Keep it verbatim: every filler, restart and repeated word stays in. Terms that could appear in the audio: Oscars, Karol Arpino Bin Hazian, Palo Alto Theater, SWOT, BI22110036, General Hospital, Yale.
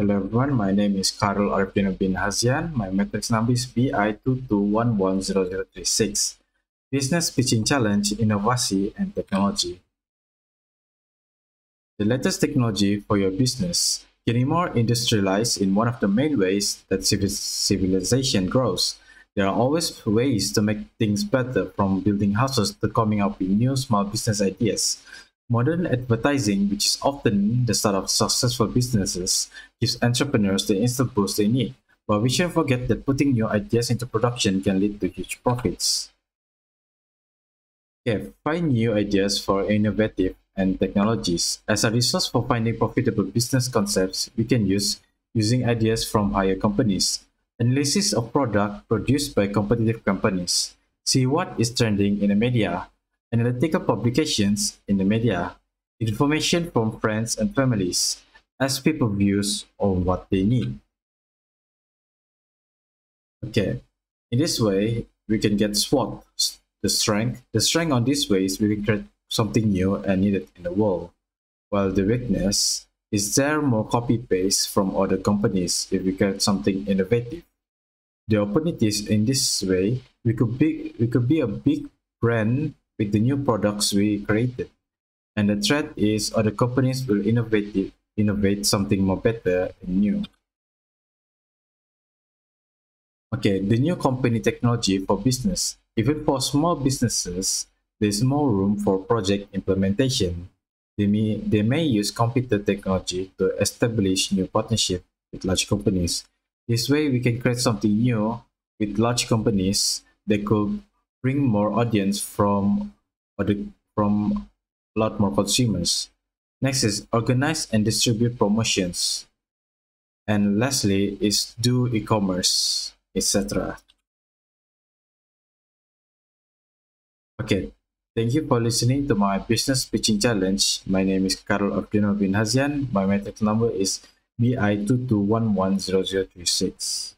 Hello everyone, my name is Karol Arpino Bin Hazian. My matrix number is B I two two one one zero zero three six. Business Pitching Challenge, Innovasi and Technology. The latest technology for your business getting more industrialized in one of the main ways that civilization grows. There are always ways to make things better, from building houses to coming up with new small business ideas. Modern advertising, which is often the start of successful businesses, gives entrepreneurs the instant boost they need, but we shouldn't forget that putting new ideas into production can lead to huge profits. Okay, find new ideas for innovative and technologies. As a resource for finding profitable business concepts, we can use using ideas from higher companies. Analysis of product produced by competitive companies. See what is trending in the media. Analytical publications in the media, information from friends and families, as people views on what they need. Okay, in this way, we can get SWOT, the strength. The strength on these ways, we can create something new and needed in the world. While the weakness is there more copy-paste from other companies if we create something innovative. The opportunities in this way, we could be, we could be a big brand with the new products we created. And the threat is other companies will innovate it, innovate something more better and new. Okay, the new company technology for business. Even for small businesses, there's more room for project implementation. They may, they may use computer technology to establish new partnerships with large companies. This way, we can create something new with large companies that could bring more audience from from a lot more consumers. Next is organize and distribute promotions, and lastly is do e-commerce, et cetera. Okay, thank you for listening to my business pitching challenge. My name is Karol Arpino Bin Hazian. My matrix number is B I two two one one zero zero three six.